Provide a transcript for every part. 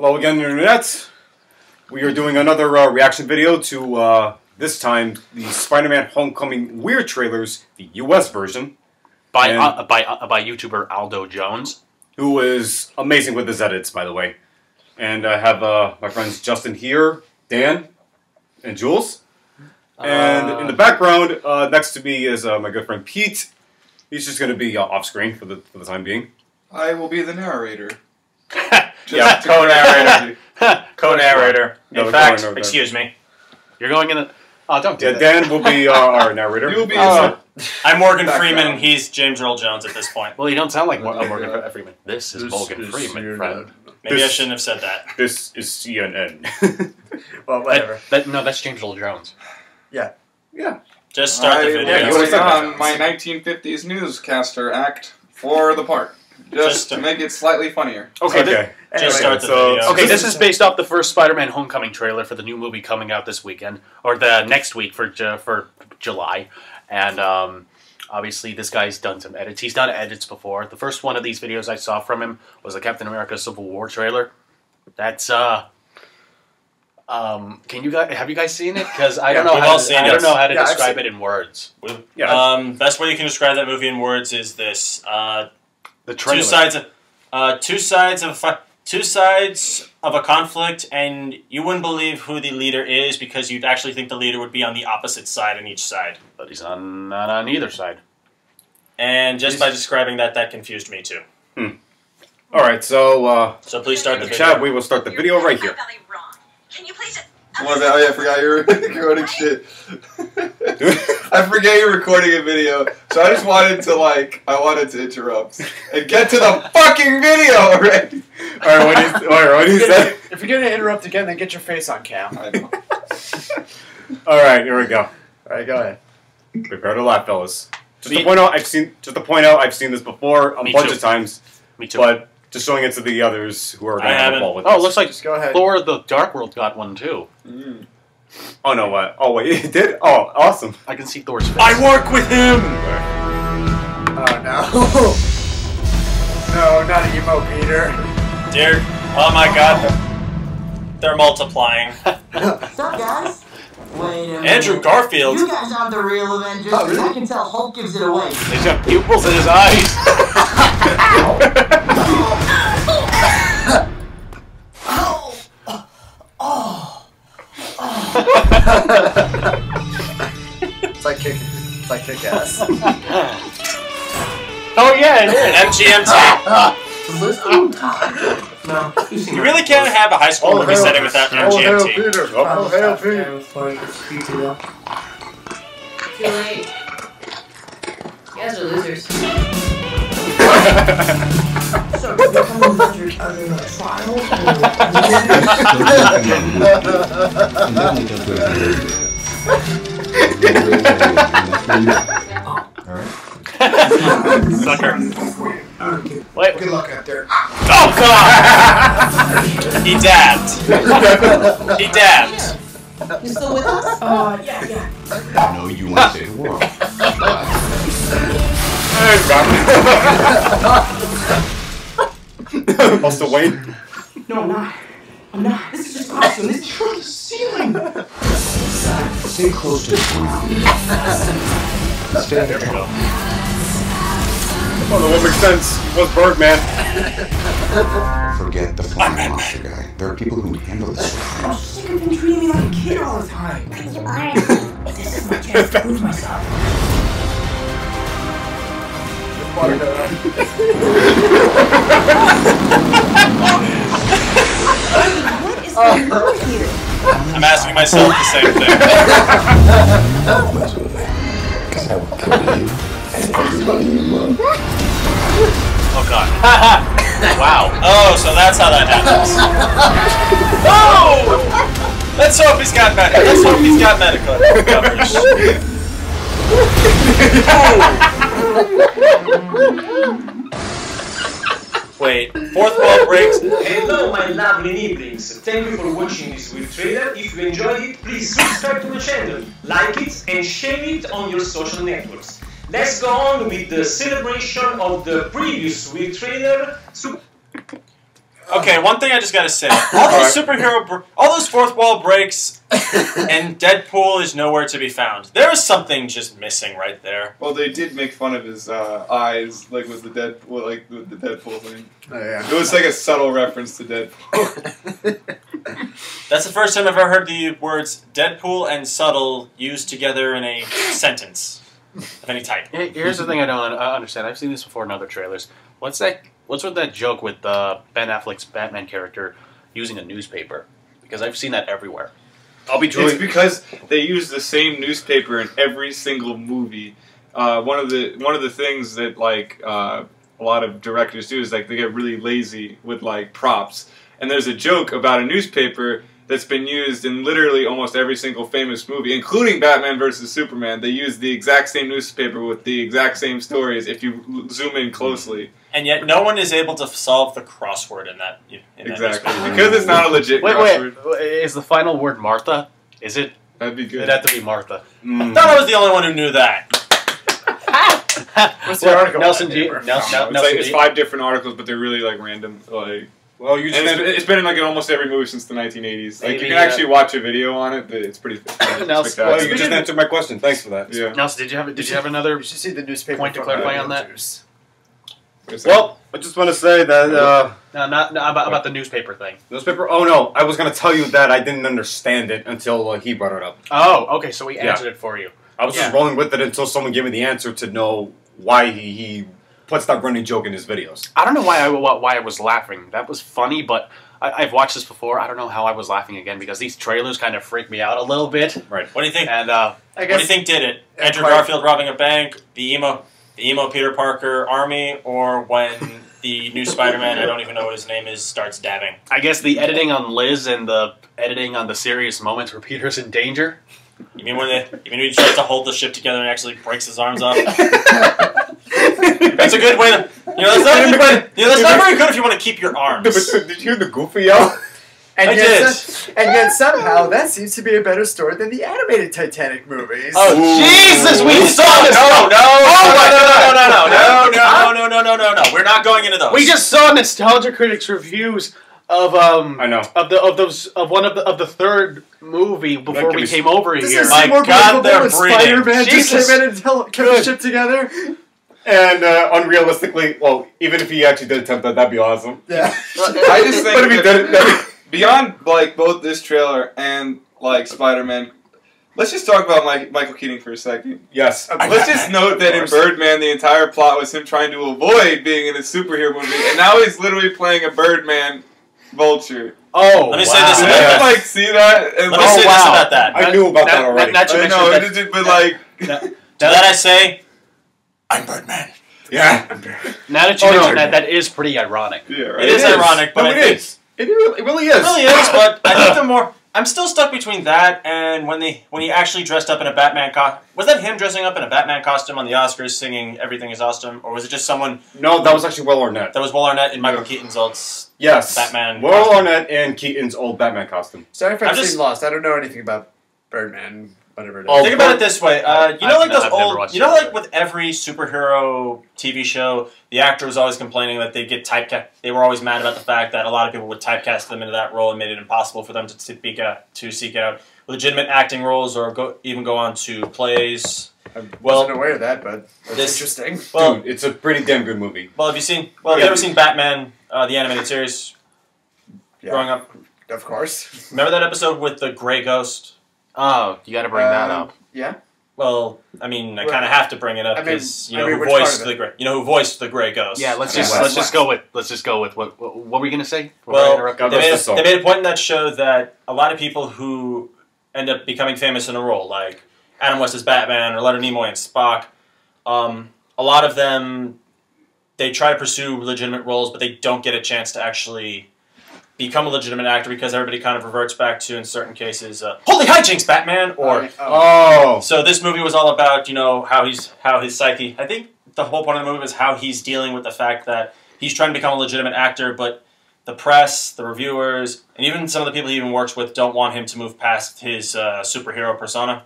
Hello again, Internet. We are doing another reaction video to, this time, the Spider-Man Homecoming Weird Trailers, the U.S. version. By YouTuber Aldo Jones. Who is amazing with his edits, by the way. And I have my friends Justin here, Dan, and Jules. And in the background, next to me is my good friend Pete. He's just going to be off-screen for the time being. I will be the narrator. Yeah, co-narrator. Co-narrator. In fact, excuse me. You're going in the... Oh, don't do that. Dan will be our narrator. You'll be I'm Morgan Freeman. He's James Earl Jones at this point. Well, you don't sound like Morgan Freeman. This is Morgan Freeman, friend. Maybe I shouldn't have said that. This is CNN. Well, whatever. No, that's James Earl Jones. Yeah. Yeah. Just start the video. Yeah, you on my 1950s newscaster act for the part. Just to make it slightly funnier. Okay. Okay. Just start the video. Okay, this is based off the first Spider-Man Homecoming trailer for the new movie coming out this weekend, or the next week for July. And obviously, this guy's done some edits. He's done edits before. The first one of these videos I saw from him was the Captain America Civil War trailer. That's have you guys seen it? Because I don't know how to, I don't know how to describe it in words. Yeah. Best way you can describe that movie in words is this. The trailer. Two sides of a conflict, and you wouldn't believe who the leader is because you'd actually think the leader would be on the opposite side on each side. But he's not on either side. And just by describing that, that confused me too. Hmm. All right, so so please start the video. Chad, we will start the video right here. Can you please? Oh yeah, I forgot you were recording shit. I forget you're recording a video, so I just wanted to I wanted to interrupt and get to the fucking video already. All right, what do you say? If you're gonna interrupt again, then get your face on cam. I know. All right, here we go. All right, go ahead. Prepare to laugh, fellas. Just to point out, I've seen this before a bunch of times. Me too. But just showing it to the others who are going to have a ball with this. Oh, it looks like Thor the Dark World got one, too. Mm. Oh, no, what? Oh, wait, it did? Oh, awesome. I can see Thor's face. I work with him! Oh, no. No, not an emo Peter. Dear. Oh, my God. They're multiplying. What's up, guys? Wait a minute. Andrew Garfield. You guys aren't the real Avengers. Oh, really? I can tell Hulk gives it away. He's got pupils in his eyes. It's like Kickass. Oh yeah, it is. MGMT. You really can't have a high school movie setting without MGMT. Oh hell, Peter! Too late. You guys are losers. So what the fuck? Are they on trial? Sucker. Wait. Good luck out there. Oh God! He dabbed. He dabbed. You still with us? Yeah, yeah. I know you want to. Hey, I'll still wait. No, I'm not. I'm not. This is just awesome. This is from the ceiling. Stay close to the ground. Stand there. Oh, that makes sense. It was Birdman. Forget the flying monster guy. There are people who handle this. I'm sick of him treating me like a kid all the time. You are. This is my chance to prove myself. What is going on here? I'm asking myself the same thing. Oh God. Wow. Oh, so that's how that happens. Oh! Let's hope he's got medical. Let's hope he's got medical coverage. Wait, fourth wall breaks. Hello, my lovely neighbors. Thank you for watching this weird trailer. If you enjoyed it, please subscribe to my channel, like it, and share it on your social networks. Let's go on with the celebration of the previous weird trailer. Okay, Okay, one thing I just gotta say: all those all those fourth wall breaks, and Deadpool is nowhere to be found. There is something just missing right there. Well, they did make fun of his eyes, like with the Deadpool, like with the Deadpool thing. Oh, yeah. It was like a subtle reference to Deadpool. That's the first time I've ever heard the words Deadpool and subtle used together in a sentence of any type. Here's the thing I don't understand. I've seen this before in other trailers. What's that? What's with that joke with Ben Affleck's Batman character using a newspaper? Because I've seen that everywhere. I'll be joined. It's because they use the same newspaper in every single movie. One of the things that like a lot of directors do is like they get really lazy with like props. And there's a joke about a newspaper that's been used in literally almost every single famous movie, including Batman versus Superman. They use the exact same newspaper with the exact same stories if you zoom in closely. And yet no one is able to solve the crossword in that newspaper. Because it's not a legit crossword. Wait, is the final word Martha? Is it? That'd be good. It'd have to be Martha. Mm. I thought I was the only one who knew that. What's the article? Nelson, it's 5 different articles, but they're really like random. Like... Well, you just it's been in like in almost every movie since the 1980s. Like you can actually watch a video on it, but it's pretty. Well, you just answered my question. Thanks for that. Yeah. Nelson, did you have another? You should see the newspaper point to clarify on that. Well, I just want to say that about the newspaper thing. Newspaper? Oh no, I was going to tell you that I didn't understand it until he brought it up. Oh, okay. So we answered it for you. I was just rolling with it until someone gave me the answer to know why he puts that running joke in his videos. I don't know why I was laughing. That was funny, but I've watched this before. I don't know how I was laughing again because these trailers kind of freak me out a little bit. Right. What do you think? And I guess, what do you think did it? Andrew Garfield robbing a bank, the emo Peter Parker army, or when the new Spider-Man, I don't even know what his name is, starts dabbing? I guess the editing on Liz and the editing on the serious moments where Peter's in danger. You mean when he tries to hold the ship together and actually breaks his arms off? That's a good way to... that's not very good if you want to keep your arms. Did you hear the goofy yell? And yet somehow that seems to be a better story than the animated Titanic movies. Oh, Jesus, we saw this! No, we're not going into those. We just saw Nostalgia Critics reviews of the third movie before we came over here. My God, they're breathing. Spider-Man just came in and kept the ship together. And unrealistically, well, even if he actually did attempt that, that'd be awesome. Yeah, I just think beyond like both this trailer and like Spider-Man, let's just talk about Michael Keaton for a second. Yes. Let's just note that in Birdman, the entire plot was him trying to avoid being in a superhero movie, and now he's literally playing a Birdman vulture. Oh, let me say this. Did everyone like see that? And, let me say this about that. I knew about that already. Now that I say, I'm Birdman. Yeah. Now that you mention that, that is pretty ironic. Yeah, right? It is ironic, but it really is. But I think the more I'm still stuck between that and when he actually dressed up in a Batman costume. Was that him dressing up in a Batman costume on the Oscars singing "Everything Is Awesome," or was it just someone? No, that was actually Will Arnett. That was Will Arnett in Michael Keaton's old Batman. Will Arnett and Keaton's old Batman costume. Sorry if I've seen Lost. I don't know anything about Birdman. Whatever it is. Think about it this way. You know, like with every superhero TV show, the actor was always complaining that they'd get typecast. They were always mad about the fact that a lot of people would typecast them into that role and made it impossible for them to seek out legitimate acting roles or even go on to plays. I wasn't aware of that, but that's interesting. Well, dude, it's a pretty damn good movie. Well, have you ever seen Batman, the animated series, growing up? Of course. Remember that episode with the Grey Ghost? Oh, you got to bring that up. Yeah. Well, I mean, I kind of have to bring it up because you know who voiced the Grey Ghost. Yeah, let's just go with what were we gonna say? They made a point in that show that a lot of people who end up becoming famous in a role, like Adam West as Batman or Leonard Nimoy and Spock, a lot of them they try to pursue legitimate roles, but they don't get a chance to actually become a legitimate actor because everybody kind of reverts back to, in certain cases, holy hijinks, Batman, or... So this movie was all about, you know, how his psyche... I think the whole point of the movie is how he's dealing with the fact that he's trying to become a legitimate actor, but the press, the reviewers, and even some of the people he even works with don't want him to move past his superhero persona.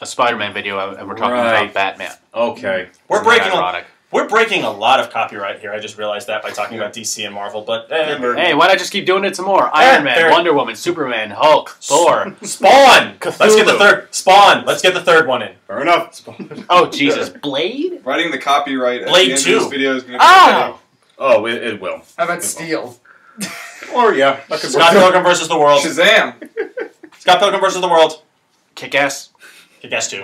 A Spider-Man video, and we're talking about Batman. Okay. We're breaking... We're breaking a lot of copyright here. I just realized that by talking about DC and Marvel. But hey, why not just keep doing it some more? Iron Man, Wonder Woman, Superman, Hulk, Thor, Spawn. Let's get the third Spawn. Let's get the third one in. Fair enough. Spawn. Oh Jesus, Blade. Writing the copyright. Blade 2. This video is going to be it will. How about Steel? Or yeah, Scott Pilgrim versus the World. Shazam. Scott Pilgrim versus the World. Kickass. Kickass 2.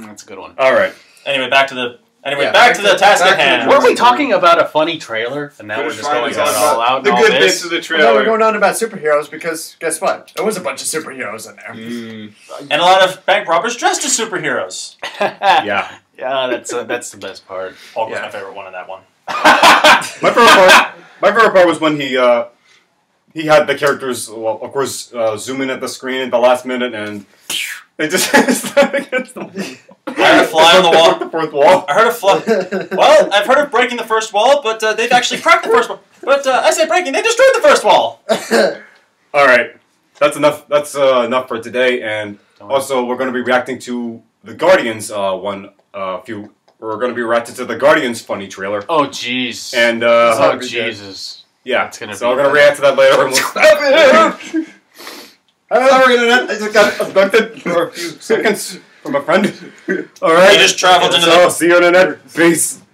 That's a good one. All right. Anyway, back to the. Anyway, yeah, back to the task at hand. Weren't we talking about a funny trailer? And that was just going on all out. The good bits of the trailer. Well, we were going on about superheroes because, guess what? There was a bunch of superheroes in there. And a lot of bank robbers dressed as superheroes. Yeah. Yeah, that's the best part. Hulk was my favorite one in that one. my favorite part was when he had the characters, well, of course, zoom in at the screen at the last minute and... They just slammed against the wall. I heard a fly on the wall. The fourth wall. I heard a fly. Well, I've heard of breaking the first wall, but they've actually cracked the first wall. But I say breaking, they destroyed the first wall. All right, that's enough. That's enough for today. And also, we're going to be reacting to the Guardians one. We're going to be reacting to the Guardians funny trailer. Oh jeez. And oh Jesus. Yeah, it's gonna. So we're going to react to that later. And we'll stop it. Sorry, Internet. I just got abducted for a few seconds from a friend. All right. He just traveled into the... See you, Internet. Peace.